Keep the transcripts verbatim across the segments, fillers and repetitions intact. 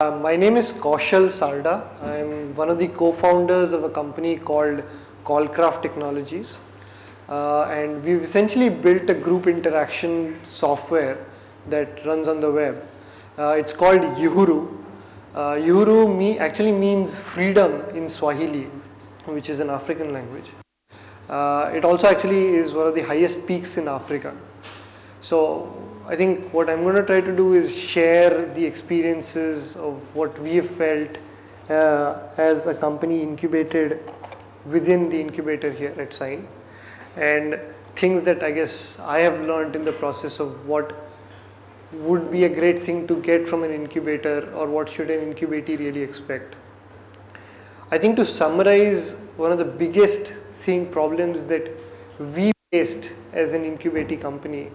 Uh, my name is Kaushal Sarda. I am one of the co-founders of a company called Callcraft Technologies, uh, and we've essentially built a group interaction software that runs on the web. Uh, it's called Yuhuru. Uh, Yuhuru me actually means freedom in Swahili, which is an African language. Uh, it also actually is one of the highest peaks in Africa. So I think what I'm going to try to do is share the experiences of what we have felt uh, as a company incubated within the incubator here at SAIN, and things that I guess I have learned in the process of what would be a great thing to get from an incubator, or what should an incubatee really expect. I think to summarize, one of the biggest thing problems that we faced as an incubatee company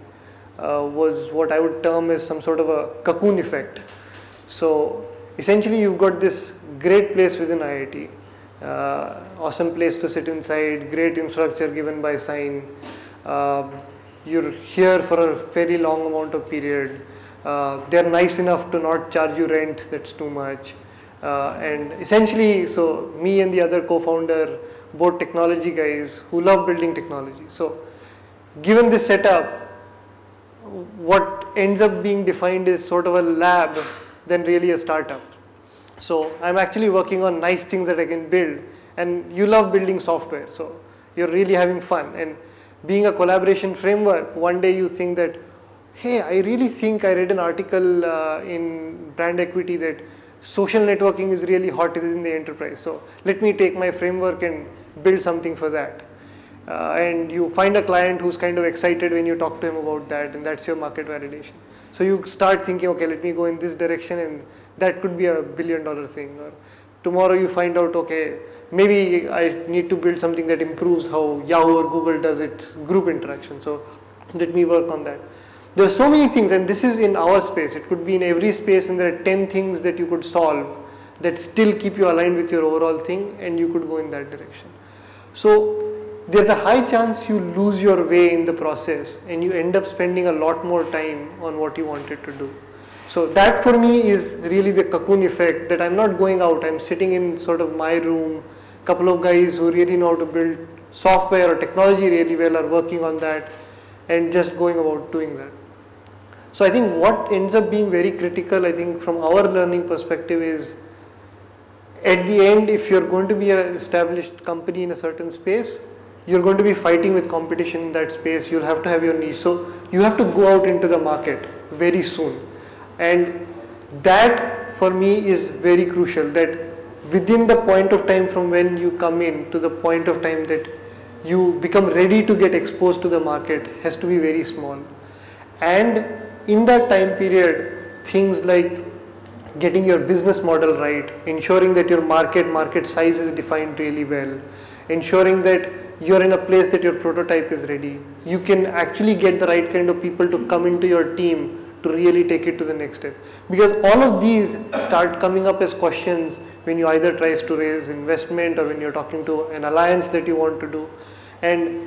Uh, was what I would term as some sort of a cocoon effect. So essentially you've got this great place within I I T, uh, awesome place to sit inside, great infrastructure given by SAIN, uh, you're here for a very long amount of period, uh, they're nice enough to not charge you rent that's too much, uh, and essentially so me and the other co-founder, both technology guys who love building technology. So given this setup, what ends up being defined is sort of a lab than really a startup. So I'm actually working on nice things that I can build, and you love building software, so you're really having fun. And being a collaboration framework, one day you think that, hey, I really think I read an article uh, in Brand Equity that social networking is really hot within the enterprise, so let me take my framework and build something for that. Uh, and you find a client who's kind of excited when you talk to him about that, and that's your market validation. So you start thinking, okay, let me go in this direction, and that could be a billion dollar thing. Or tomorrow you find out, okay, maybe I need to build something that improves how Yahoo or Google does its group interaction, so let me work on that. There are so many things, and this is in our space, it could be in every space, and there are ten things that you could solve that still keep you aligned with your overall thing, and you could go in that direction. So there's a high chance you lose your way in the process, and you end up spending a lot more time on what you wanted to do. So that for me is really the cocoon effect, that I'm not going out, I'm sitting in sort of my room, couple of guys who really know how to build software or technology really well are working on that, and just going about doing that. So I think what ends up being very critical, I think from our learning perspective, is at the end, if you're going to be an established company in a certain space, you're going to be fighting with competition in that space, you'll have to have your niche. So you have to go out into the market very soon, and that for me is very crucial, that within the point of time from when you come in to the point of time that you become ready to get exposed to the market has to be very small. And in that time period, things like getting your business model right, ensuring that your market market size is defined really well, ensuring that you're in a place that your prototype is ready, you can actually get the right kind of people to come into your team to really take it to the next step. Because all of these start coming up as questions when you either try to raise investment, or when you're talking to an alliance that you want to do. And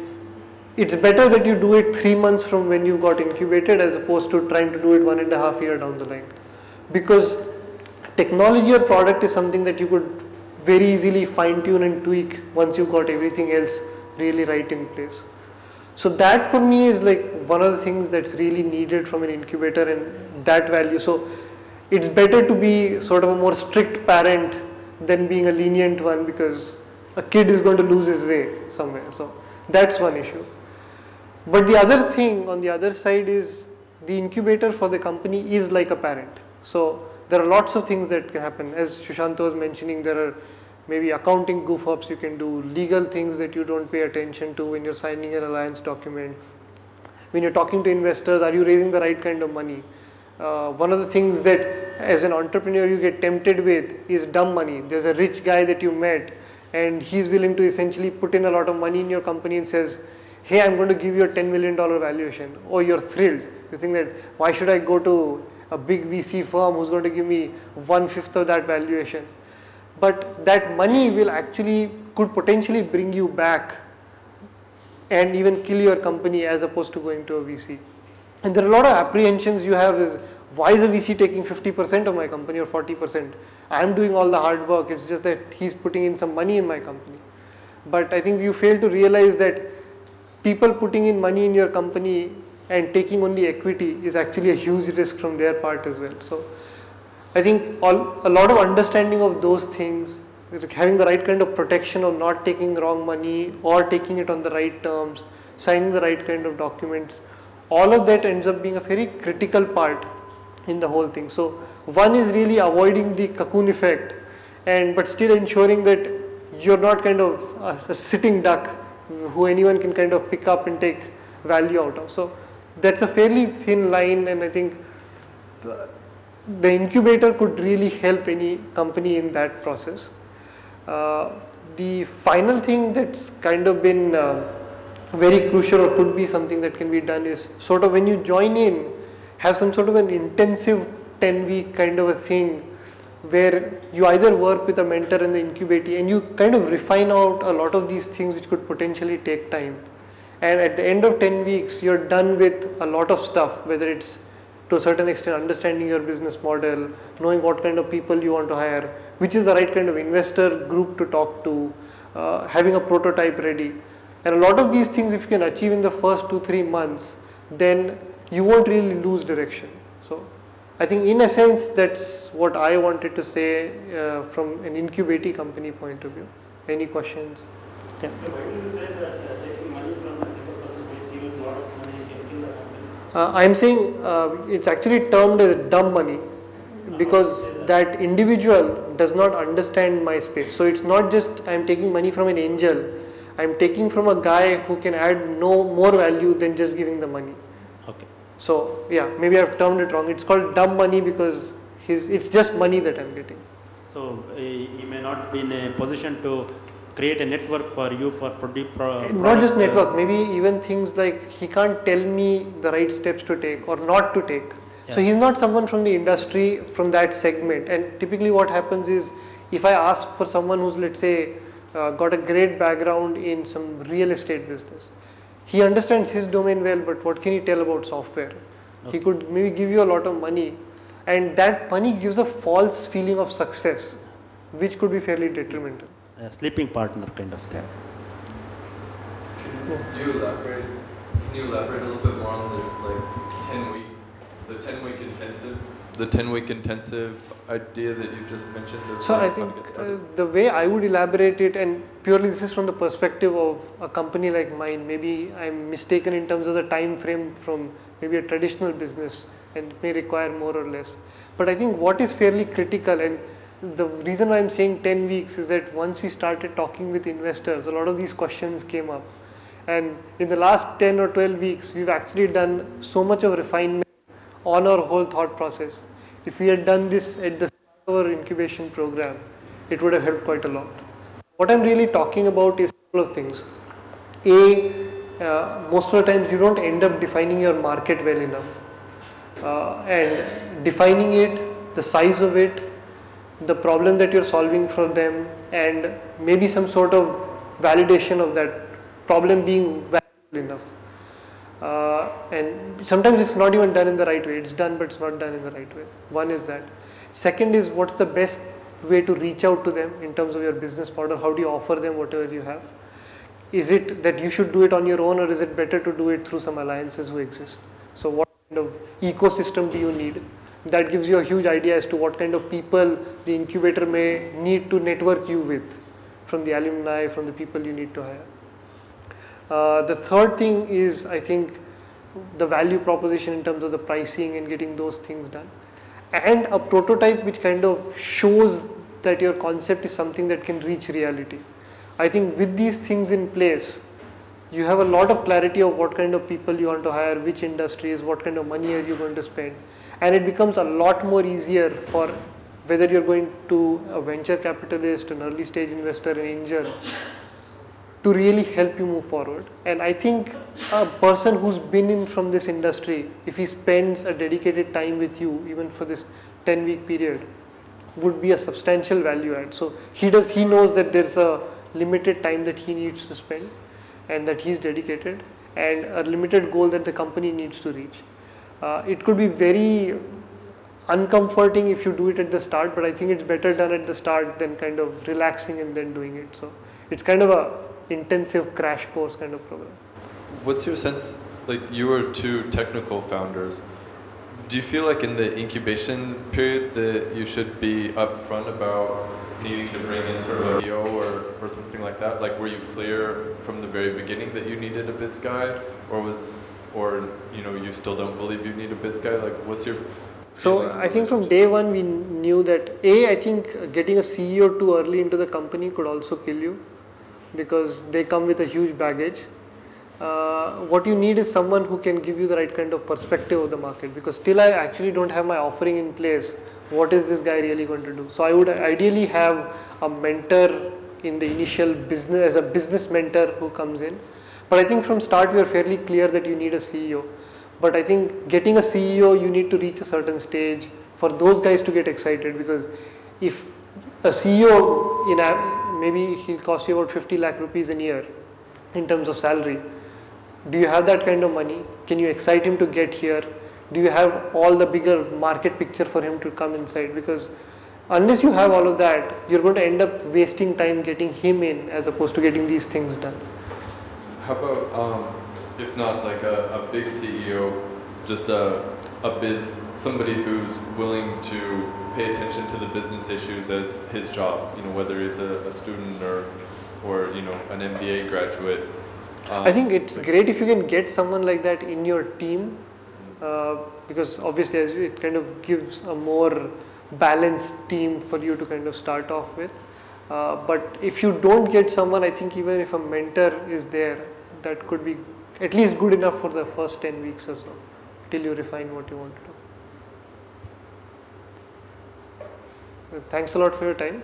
it's better that you do it three months from when you got incubated, as opposed to trying to do it one and a half year down the line. Because technology or product is something that you could very easily fine-tune and tweak once you've got everything else really right in place. So that for me is like one of the things that's really needed from an incubator, and that value. So it's better to be sort of a more strict parent than being a lenient one, because a kid is going to lose his way somewhere. So that's one issue. But the other thing on the other side is the incubator for the company is like a parent. So there are lots of things that can happen. As Shushant was mentioning, there are maybe accounting goof-ups you can do, legal things that you don't pay attention to when you're signing an alliance document. When you're talking to investors, are you raising the right kind of money? Uh, one of the things that as an entrepreneur you get tempted with is dumb money. There's a rich guy that you met, and he's willing to essentially put in a lot of money in your company and says, hey, I'm going to give you a ten million dollar valuation. Oh, you're thrilled. You think that, why should I go to a big V C firm who's going to give me one fifth of that valuation? But that money will actually could potentially bring you back and even kill your company, as opposed to going to a V C. And there are a lot of apprehensions you have, is why is a V C taking fifty percent of my company or forty percent? I'm doing all the hard work, it's just that he's putting in some money in my company. But I think you fail to realize that people putting in money in your company and taking only equity is actually a huge risk from their part as well. So I think all, a lot of understanding of those things, having the right kind of protection of not taking wrong money or taking it on the right terms, signing the right kind of documents, all of that ends up being a very critical part in the whole thing. So one is really avoiding the cocoon effect, and but still ensuring that you're not kind of a, a sitting duck who anyone can kind of pick up and take value out of. So that's a fairly thin line, and I think the incubator could really help any company in that process. Uh, the final thing that's kind of been uh, very crucial or could be something that can be done is sort of when you join in, have some sort of an intensive ten week kind of a thing where you either work with a mentor in the incubator and you kind of refine out a lot of these things which could potentially take time. And at the end of ten weeks, you're done with a lot of stuff, whether it's to a certain extent understanding your business model, knowing what kind of people you want to hire, which is the right kind of investor group to talk to, uh, having a prototype ready. And a lot of these things, if you can achieve in the first two, three months, then you won't really lose direction. So I think in a sense, that's what I wanted to say uh, from an incubator company point of view. Any questions? Yeah. Uh, I am saying uh, it's actually termed as dumb money because that individual does not understand my space. So it's not just I am taking money from an angel, I am taking from a guy who can add no more value than just giving the money. Okay. So yeah, maybe I have termed it wrong. It's called dumb money because his, it's just money that I am getting. So uh, he may not be in a position to create a network for you for produce pro Not just network, maybe even things like he can't tell me the right steps to take or not to take. Yeah. So he's not someone from the industry from that segment, and typically what happens is if I ask for someone who's, let's say, uh, got a great background in some real estate business, he understands his domain well, but what can he tell about software? Okay. He could maybe give you a lot of money, and that money gives a false feeling of success which could be fairly detrimental. A sleeping partner kind of thing. Can you elaborate, can you elaborate a little bit more on this like ten week, the ten week intensive, the ten week intensive idea that you just mentioned? So I think uh, the way I would elaborate it, and purely this is from the perspective of a company like mine, maybe I'm mistaken in terms of the time frame from maybe a traditional business and it may require more or less. But I think what is fairly critical, and the reason why I'm saying ten weeks is that once we started talking with investors, a lot of these questions came up, and in the last ten or twelve weeks we've actually done so much of refinement on our whole thought process. If we had done this at the start of our incubation program, it would have helped quite a lot. What I'm really talking about is a couple of things. A, uh, most of the time you don't end up defining your market well enough, uh, and defining it, the size of it, the problem that you're solving for them, and maybe some sort of validation of that problem being valuable enough. Uh, and sometimes it's not even done in the right way. It's done, but it's not done in the right way. One is that. Second is, what's the best way to reach out to them in terms of your business model? How do you offer them whatever you have? Is it that you should do it on your own, or is it better to do it through some alliances who exist? So what kind of ecosystem do you need? That gives you a huge idea as to what kind of people the incubator may need to network you with, from the alumni, from the people you need to hire. Uh, the third thing is, I think, the value proposition in terms of the pricing and getting those things done. And a prototype which kind of shows that your concept is something that can reach reality. I think with these things in place, you have a lot of clarity of what kind of people you want to hire, which industries, what kind of money are you going to spend. And it becomes a lot more easier for whether you're going to a venture capitalist, an early stage investor, an angel, to really help you move forward. And I think a person who's been in from this industry, if he spends a dedicated time with you, even for this ten week period, would be a substantial value add. So he does, he knows that there's a limited time that he needs to spend and that he's dedicated, and a limited goal that the company needs to reach. Uh, it could be very uncomforting if you do it at the start, but I think it's better done at the start than kind of relaxing and then doing it. So it's kind of a intensive crash course kind of program. What's your sense, like you were two technical founders, do you feel like in the incubation period that you should be upfront about needing to bring in sort of a P O or, or something like that? Like were you clear from the very beginning that you needed a biz guide, or was, or you know, you still don't believe you need a biz guide? Like what's your... So I think from day one we knew that A, I think getting a C E O too early into the company could also kill you, because they come with a huge baggage. Uh, what you need is someone who can give you the right kind of perspective of the market, because still I actually don't have my offering in place. What is this guy really going to do? So I would ideally have a mentor in the initial business, as a business mentor who comes in. But I think from start we are fairly clear that you need a C E O. But I think getting a C E O, you need to reach a certain stage for those guys to get excited, because if a C E O, in a, maybe he'll cost you about fifty lakh rupees a year in terms of salary. Do you have that kind of money? Can you excite him to get here? Do you have all the bigger market picture for him to come inside? Because unless you have all of that, you're going to end up wasting time getting him in as opposed to getting these things done. How about um, if not like a, a big C E O, just a, a biz, somebody who's willing to pay attention to the business issues as his job, you know, whether he's a, a student or, or, you know, an M B A graduate. Um, I think it's great if you can get someone like that in your team, uh, because obviously it kind of gives a more balanced team for you to kind of start off with. Uh, but if you don't get someone, I think even if a mentor is there, that could be at least good enough for the first ten weeks or so, till you refine what you want to do. Thanks a lot for your time.